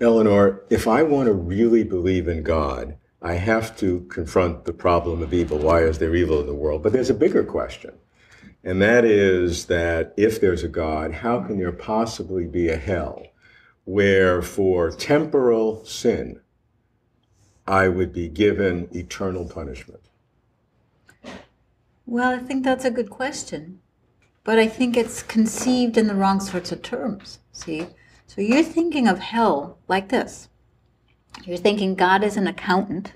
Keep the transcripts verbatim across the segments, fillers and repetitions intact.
Eleanor, if I want to really believe in God, I have to confront the problem of evil. Why is there evil in the world? But there's a bigger question, and that is that if there's a God, how can there possibly be a hell where for temporal sin I would be given eternal punishment? Well, I think that's a good question, but I think it's conceived in the wrong sorts of terms, see? So you're thinking of hell like this. You're thinking God is an accountant,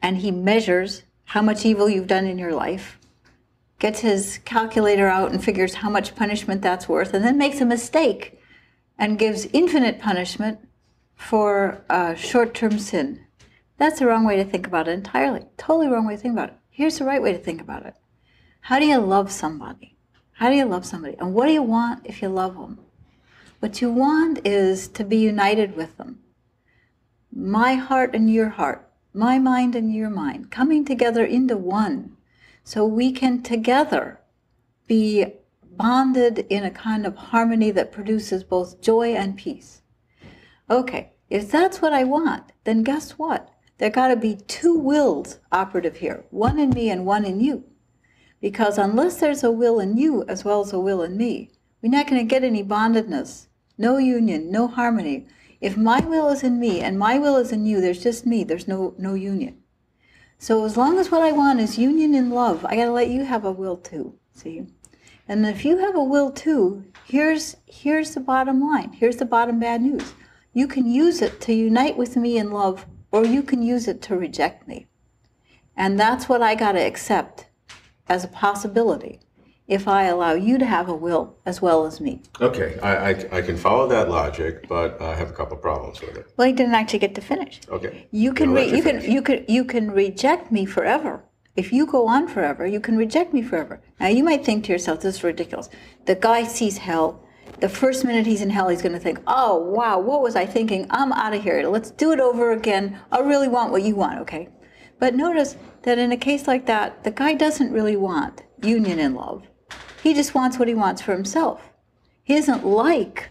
and he measures how much evil you've done in your life, gets his calculator out and figures how much punishment that's worth, and then makes a mistake and gives infinite punishment for uh, short-term sin. That's the wrong way to think about it entirely. Totally wrong way to think about it. Here's the right way to think about it. How do you love somebody? How do you love somebody? And what do you want if you love them? What you want is to be united with them. My heart and your heart, my mind and your mind, coming together into one, so we can together be bonded in a kind of harmony that produces both joy and peace. Okay, if that's what I want, then guess what? There got to be two wills operative here, one in me and one in you. Because unless there's a will in you as well as a will in me, we're not going to get any bondedness, no union, no harmony. If my will is in me and my will is in you, there's just me, there's no, no union. So as long as what I want is union in love, I got to let you have a will too, see? And if you have a will too, here's, here's the bottom line, here's the bottom bad news. You can use it to unite with me in love, or you can use it to reject me. And that's what I got to accept as a possibility, if I allow you to have a will as well as me. Okay, I, I, I can follow that logic, but I have a couple problems with it. Well, you didn't actually get to finish. Okay. You can, re you, you, can you can you can reject me forever. If you go on forever, you can reject me forever. Now you might think to yourself, this is ridiculous. The guy sees hell. The first minute he's in hell, he's going to think, oh wow, what was I thinking? I'm out of here. Let's do it over again. I really want what you want, okay? But notice that in a case like that, the guy doesn't really want union in love. He just wants what he wants for himself. He doesn't like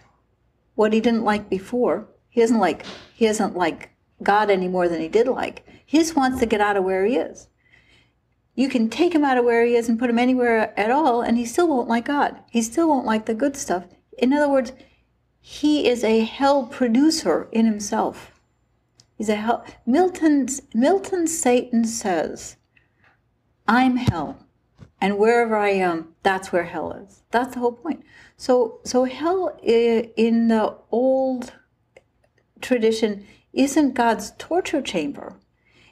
what he didn't like before. He doesn't like, he doesn't like God any more than he did like. He just wants to get out of where he is. You can take him out of where he is and put him anywhere at all, and he still won't like God. He still won't like the good stuff. In other words, he is a hell producer in himself. He's a hell. Milton's, Milton Satan says, I'm hell. And wherever I am, that's where hell is. That's the whole point. So, so hell in the old tradition isn't God's torture chamber.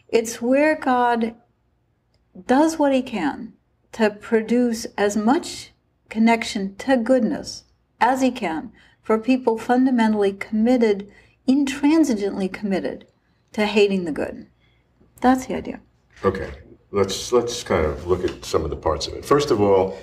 It's where God does what he can to produce as much connection to goodness as he can for people fundamentally committed, intransigently committed to hating the good. That's the idea. Okay. Let's, let's kind of look at some of the parts of it. First of all,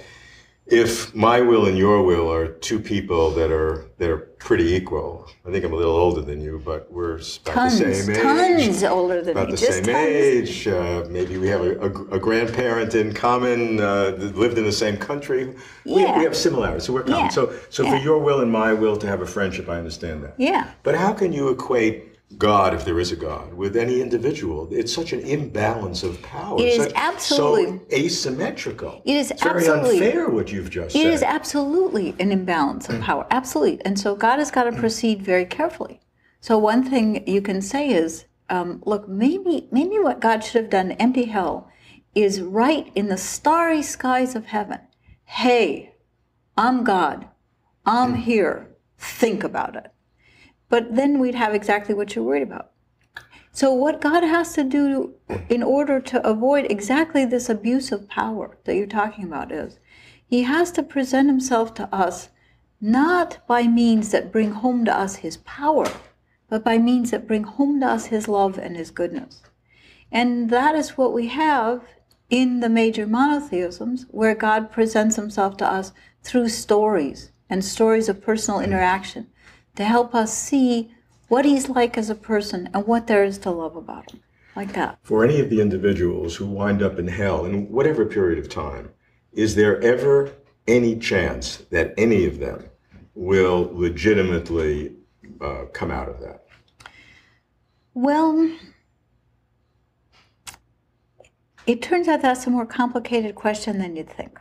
if my will and your will are two people that are, that are pretty equal, I think I'm a little older than you, but we're about tons, the same age. Tons older than about me. About the Just same tons. age. Uh, maybe we have a, a, a grandparent in common, uh, that lived in the same country. Yeah. We, we have similarities, so we're common. Yeah. So, so yeah. for your will and my will to have a friendship, I understand that. Yeah. But how can you equate God, if there is a God, with any individual? It's such an imbalance of power. It is such, absolutely. So asymmetrical. It is it's absolutely. very unfair what you've just it said. It is absolutely an imbalance of power. Absolutely. And so God has got to proceed very carefully. So one thing you can say is, um, look, maybe, maybe what God should have done to empty hell is right in the starry skies of heaven. Hey, I'm God. I'm mm. here. Think about it. But then we'd have exactly what you're worried about. So what God has to do in order to avoid exactly this abuse of power that you're talking about is, he has to present himself to us not by means that bring home to us his power, but by means that bring home to us his love and his goodness. And that is what we have in the major monotheisms, where God presents himself to us through stories and stories of personal interaction, to help us see what he's like as a person and what there is to love about him, like that. For any of the individuals who wind up in hell in whatever period of time, is there ever any chance that any of them will legitimately uh, come out of that? Well, it turns out that's a more complicated question than you'd think.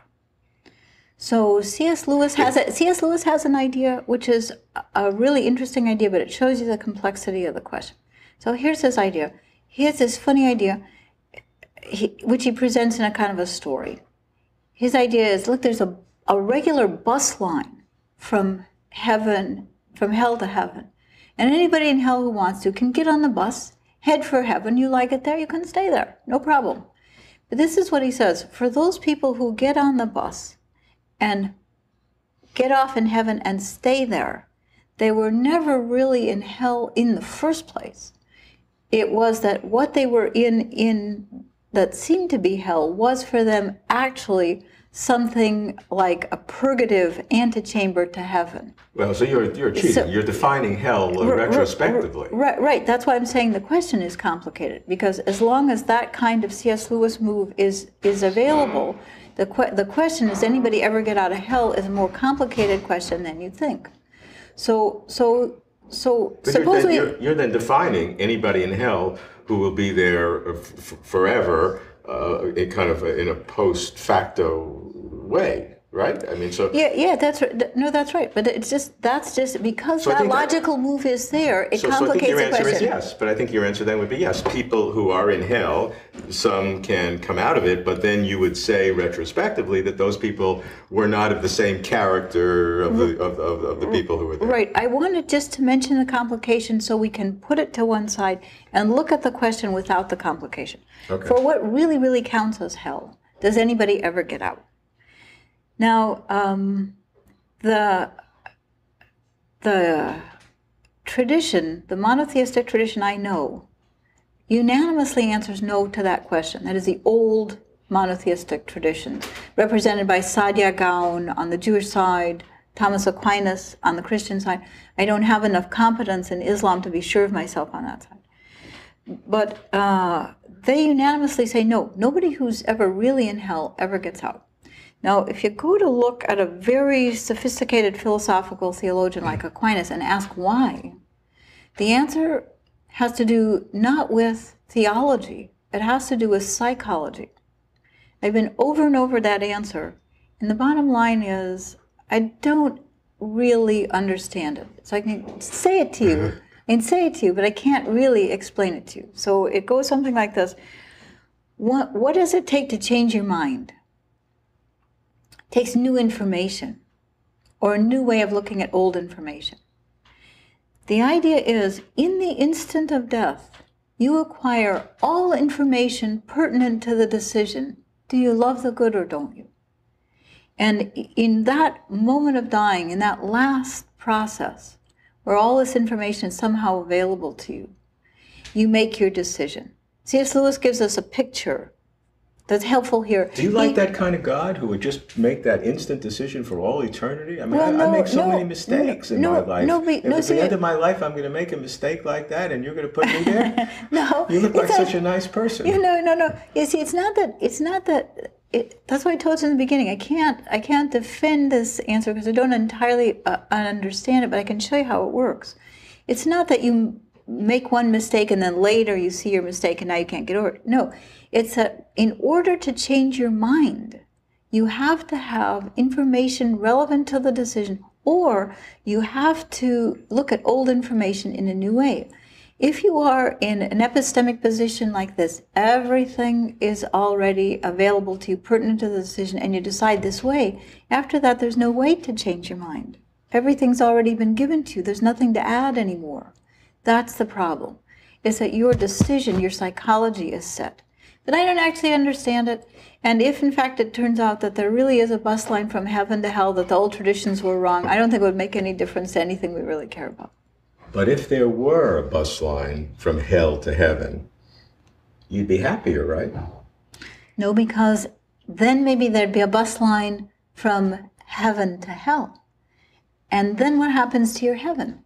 So C S Lewis has a, C S Lewis has an idea, which is a really interesting idea, but it shows you the complexity of the question. So here's his idea. Here's this funny idea, he, which he presents in a kind of a story. His idea is, look, there's a, a regular bus line from heaven, from hell to heaven. And anybody in hell who wants to can get on the bus, head for heaven. You like it there, you can stay there, no problem. But this is what he says. For those people who get on the bus and get off in heaven and stay there, they were never really in hell in the first place. It was that what they were in, in that seemed to be hell, was for them actually something like a purgative antechamber to heaven. Well, so you're, you're cheating. So, you're defining hell uh, retrospectively. Right, right. That's why I'm saying the question is complicated, because as long as that kind of C S Lewis move is, is available, the, que the question, is anybody ever get out of hell, is a more complicated question than you'd think. So, so, so but supposedly... You're then, you're, you're then defining anybody in hell who will be there f forever Uh, in kind of a, in a post facto way, right? I mean, so yeah, yeah, that's right. No, that's right. But it's just that's just because so that logical that, move is there. It so, complicates so the question. So I think your answer is yes, but I think your answer then would be yes. People who are in hell, some can come out of it, but then you would say retrospectively that those people were not of the same character of the of, of, of the people who were there. Right. I wanted just to mention the complication so we can put it to one side and look at the question without the complication. Okay. For what really, really counts as hell, does anybody ever get out? Now, um, the, the tradition, the monotheistic tradition I know, unanimously answers no to that question. That is the old monotheistic tradition, represented by Sadia Gaon on the Jewish side, Thomas Aquinas on the Christian side. I don't have enough competence in Islam to be sure of myself on that side. But uh, they unanimously say no, nobody who's ever really in hell ever gets out. Now, if you go to look at a very sophisticated philosophical theologian like Aquinas and ask why, the answer has to do not with theology, it has to do with psychology. I've been over and over that answer, and the bottom line is, I don't really understand it. So I can say it to you, and say it to you, but I can't really explain it to you. So it goes something like this. What, what does it take to change your mind? Takes new information or a new way of looking at old information. The idea is, in the instant of death, you acquire all information pertinent to the decision. Do you love the good or don't you? And in that moment of dying, in that last process, where all this information is somehow available to you, you make your decision. C S Lewis gives us a picture that's helpful here. Do you like he, that kind of God who would just make that instant decision for all eternity? I mean, well, I, no, I make so no, many mistakes no, in no, my life. No, but, no, at so the you, end of my life, I'm going to make a mistake like that, and you're going to put me there? No, you look like not, such a nice person. You know, no, no. You see, it's not that. It's not that. It, that's what I told you in the beginning. I can't. I can't defend this answer because I don't entirely uh, understand it, but I can show you how it works. It's not that you make one mistake and then later you see your mistake and now you can't get over it. No, it's that in order to change your mind, you have to have information relevant to the decision, or you have to look at old information in a new way. If you are in an epistemic position like this, everything is already available to you pertinent to the decision, and you decide this way, after that there's no way to change your mind. Everything's already been given to you. There's nothing to add anymore. That's the problem, is that your decision, your psychology is set. But I don't actually understand it. And if, in fact, it turns out that there really is a bus line from heaven to hell, that the old traditions were wrong, I don't think it would make any difference to anything we really care about. But if there were a bus line from hell to heaven, you'd be happier, right? No, because then maybe there'd be a bus line from heaven to hell. And then what happens to your heaven?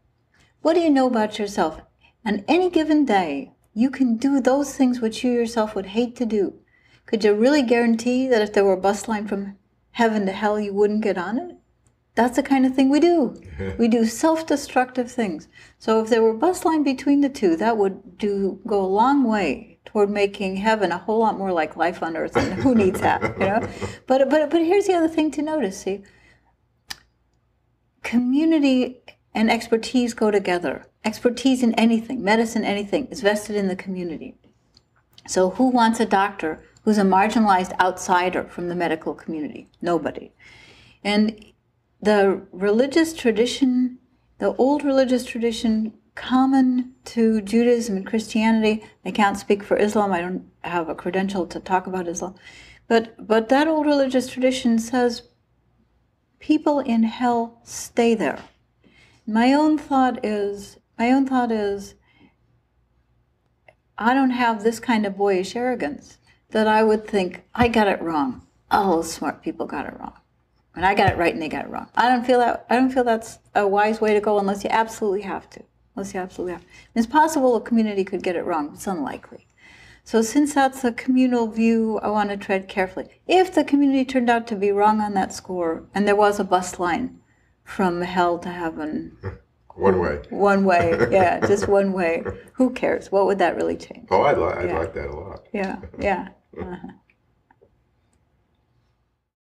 What do you know about yourself? On any given day, you can do those things which you yourself would hate to do. Could you really guarantee that if there were a bus line from heaven to hell, you wouldn't get on it? That's the kind of thing we do. We do self-destructive things. So if there were a bus line between the two, that would do go a long way toward making heaven a whole lot more like life on earth, and who needs that, you know? But, but, but here's the other thing to notice, see? Community and expertise go together. Expertise in anything, medicine, anything, is vested in the community. So who wants a doctor who's a marginalized outsider from the medical community? Nobody. And the religious tradition, the old religious tradition, common to Judaism and Christianity, I can't speak for Islam, I don't have a credential to talk about Islam, but, but that old religious tradition says people in hell stay there. My own thought is, my own thought is, I don't have this kind of boyish arrogance that I would think, I got it wrong. Oh, smart people got it wrong. And I got it right and they got it wrong. I don't feel that, I don't feel that's a wise way to go unless you absolutely have to. Unless you absolutely have to. And it's possible a community could get it wrong, but it's unlikely. So since that's a communal view, I want to tread carefully. If the community turned out to be wrong on that score, and there was a bus line from hell to heaven. One way. One way, yeah, just one way. Who cares? What would that really change? Oh, I'd, li I'd yeah. like that a lot. Yeah, yeah. Uh-huh.